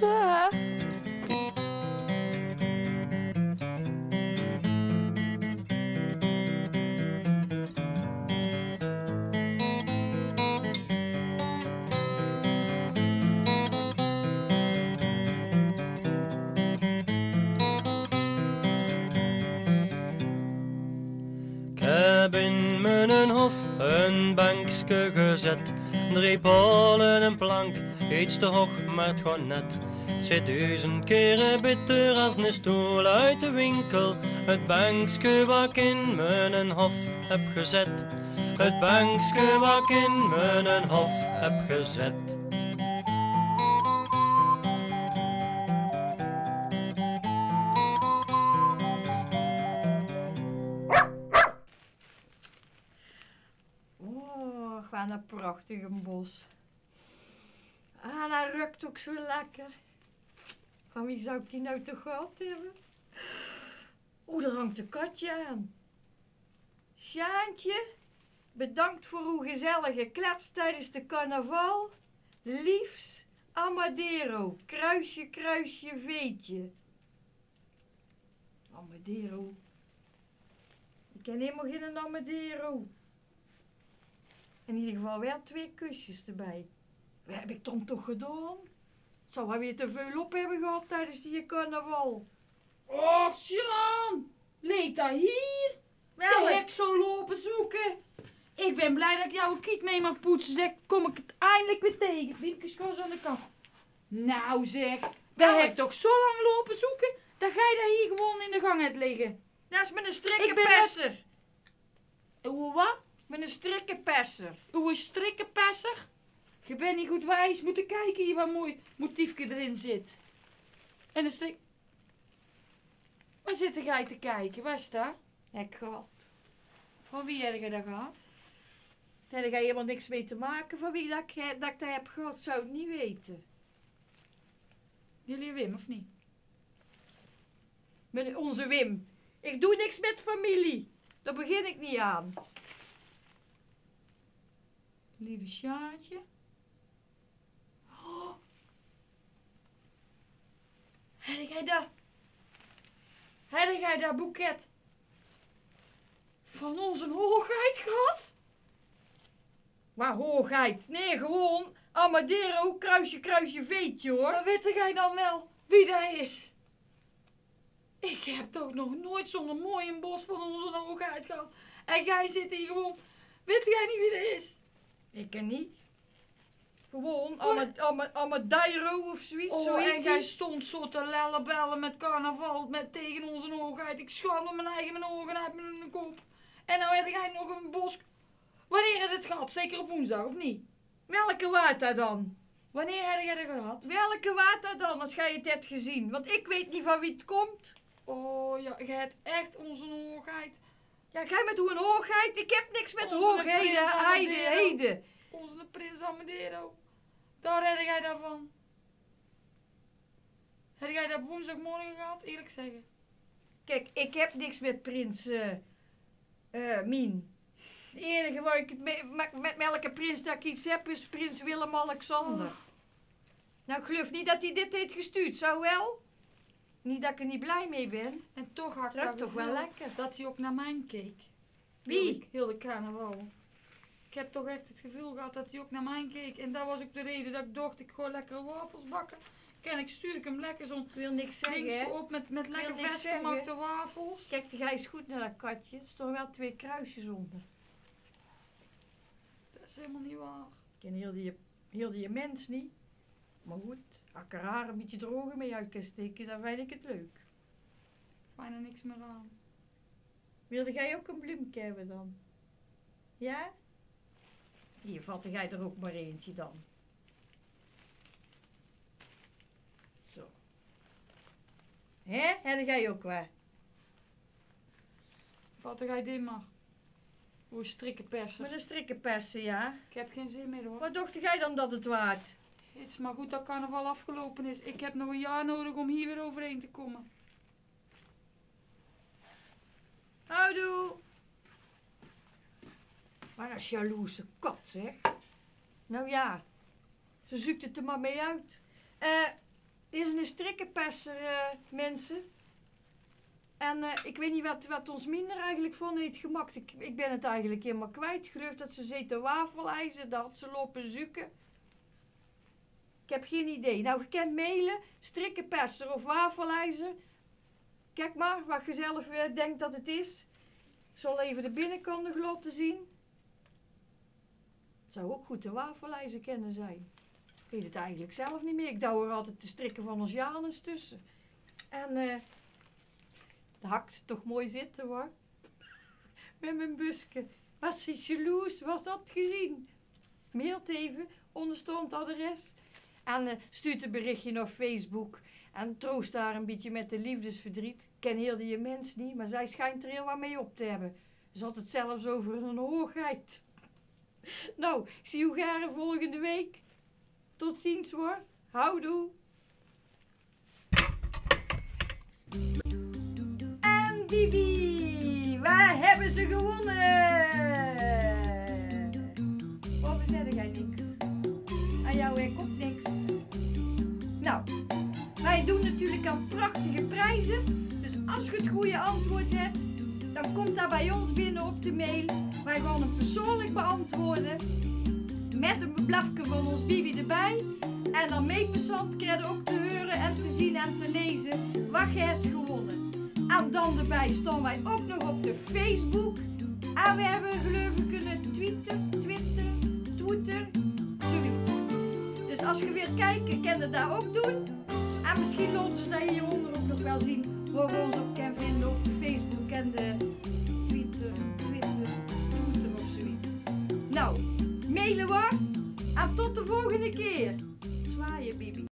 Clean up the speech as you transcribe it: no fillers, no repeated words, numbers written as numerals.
Ja. Ik heb in mijn hof een bankske gezet, 3 polen, een plank, iets te hoog, maar het gaat net. Het zit 1000 keren bitter als een stoel uit de winkel, het bankske wat ik in mijn hof heb gezet. Het bankske wat ik in mijn hof heb gezet. Aan een prachtige bos. Ah, dat ruikt ook zo lekker. Van wie zou ik die nou toch gehad hebben? Oeh, daar hangt een katje aan. Sjaantje, bedankt voor uw gezellige klets tijdens de carnaval. Liefs, Amadeiro, kruisje, kruisje, veetje. Amadeiro. Ik ken helemaal geen Amadeiro. In ieder geval wel 2 kusjes erbij. Wat heb ik dan toch gedaan? Het zou wel weer te veel op hebben gehad tijdens die carnaval. Och, Sjaan! Leed dat hier? Wel, ik zo lopen zoeken. Ik ben blij dat ik jouw kiet mee mag poetsen, zeg. Kom ik het eindelijk weer tegen. Wimpjes gaan aan de kant. Nou zeg, daar heb ik toch zo lang lopen zoeken, dat jij daar hier gewoon in de gang hebt liggen. Dat is met een strikkenpesser. Hoe wat? Met een strikkenpesser. Oeh, strikkenpesser? Je bent niet goed wijs. Moeten kijken hier wat mooi motiefje erin zit. En een strik... Waar zit jij te kijken? Waar is dat? Ik gehad. Van wie heb je dat gehad? Daar heb je helemaal niks mee te maken. Van wie dat ik dat heb gehad, zou ik niet weten. Jullie Wim, of niet? Met onze Wim. Ik doe niks met familie. Daar begin ik niet aan. Lieve Sjaantje. Oh. Heb jij dat boeket van onze hoogheid gehad? Maar hoogheid? Nee, gewoon Amadeiro, kruisje, kruisje, veetje hoor. Maar weet jij dan wel wie dat is? Ik heb toch nog nooit zo'n mooie bos van onze hoogheid gehad. En jij zit hier gewoon, weet jij niet wie dat is? Ik ken niet. Gewoon Amadeiro of zoiets. Oh, zo en jij stond zo te lellebellen met carnaval tegen onze hoogheid. Ik schande mijn ogen uit mijn kop. En nou heb jij nog een bos. Wanneer heb je het gehad? Zeker op woensdag, of niet? Welke waard dat dan? Wanneer heb jij dat gehad? Welke waard dat dan, als jij het hebt gezien? Want ik weet niet van wie het komt. Oh ja, jij hebt echt onze hoogheid. Ja, jij met een hoogheid? Ik heb niks met hoogheden, heidenheden. Onze Prins Amadeo. Daar heb jij daarvan. Heb jij dat woensdagmorgen gehad? Eerlijk zeggen. Kijk, ik heb niks met Prins Mien. Het enige waar ik met welke prins dat ik iets heb is Prins Willem-Alexander. Oh. Nou, ik geloof niet dat hij dit heeft gestuurd, zou wel? Niet dat ik er niet blij mee ben. En toch had ik toch wel lekker dat hij ook naar mij keek. Wie? Heel de carnaval. Ik heb toch echt het gevoel gehad dat hij ook naar mij keek. En dat was ook de reden dat ik dacht, ik gooi lekkere wafels bakken. Kijk, ik stuur ik hem lekker zo'n dingetje op met lekker vers gemaakte wafels. Kijk, die is goed naar dat katje. Er staan wel 2 kruisjes onder. Dat is helemaal niet waar. Ik ken heel die mens niet. Maar goed, als ik er haar een beetje droger mee uit kan steken, dan vind ik het leuk. Bijna niks meer aan. Wilde jij ook een bloemke hebben dan? Ja? Hier, vatte jij er ook maar eentje dan. Zo. Hè? Heb jij ook waar? Vatte jij dit maar. Hoe strikkenpersen. Met een strikkenpersen, ja. Ik heb geen zin meer hoor. Wat dacht jij dan dat het waard? Het is maar goed dat carnaval afgelopen is. Ik heb nog een jaar nodig om hier weer overheen te komen. Houdoe! Maar een jaloerse kat zeg. Nou ja, ze zoekt het er maar mee uit. is een strikkenpester, mensen. En ik weet niet wat ons minder eigenlijk van heeft gemaakt. Ik ben het eigenlijk helemaal kwijt. Ik geloof dat ze zitten wafelijzen, dat ze lopen zoeken. Ik heb geen idee. Nou, je kent mailen, strikkenpester of wafelijzer. Kijk maar wat je zelf denkt dat het is. Ik zal even de binnenkant nog laten zien. Het zou ook goed de wafelijzer kennen zijn. Ik weet het eigenlijk zelf niet meer. Ik douw er altijd de strikken van ons Janus tussen. En de hakt toch mooi zitten hoor. Met mijn busken. Was ze jaloers? Was dat gezien? Mailt even. Onderstond adres. En stuurt een berichtje naar Facebook. En troost daar een beetje met de liefdesverdriet. Ik ken heel die mens niet, maar zij schijnt er heel wat mee op te hebben. Ze had het zelfs over een hoogheid. Nou, ik zie u graag volgende week. Tot ziens hoor. Houdoe. En Bibi, waar hebben ze gewonnen? Wat verzet jij niks? Aan jou komt niks. Nou. Wij doen natuurlijk aan prachtige prijzen, dus als je het goede antwoord hebt, dan komt dat bij ons binnen op de mail. Wij gaan hem persoonlijk beantwoorden, met een blafje van ons Bibi erbij. En dan mee persoonlijk krijg je ook te horen en te zien en te lezen wat je hebt gewonnen. En dan erbij staan wij ook nog op de Facebook. En we hebben geloof ik kunnen Twitter, zoiets. Dus als je weer kijkt, kan je dat ook doen. En misschien laten ze dat hieronder ook nog wel zien, waar we ons op kunnen vinden op Facebook en de Twitter of zoiets. Nou, mailen we en tot de volgende keer. Zwaaien, Bibi.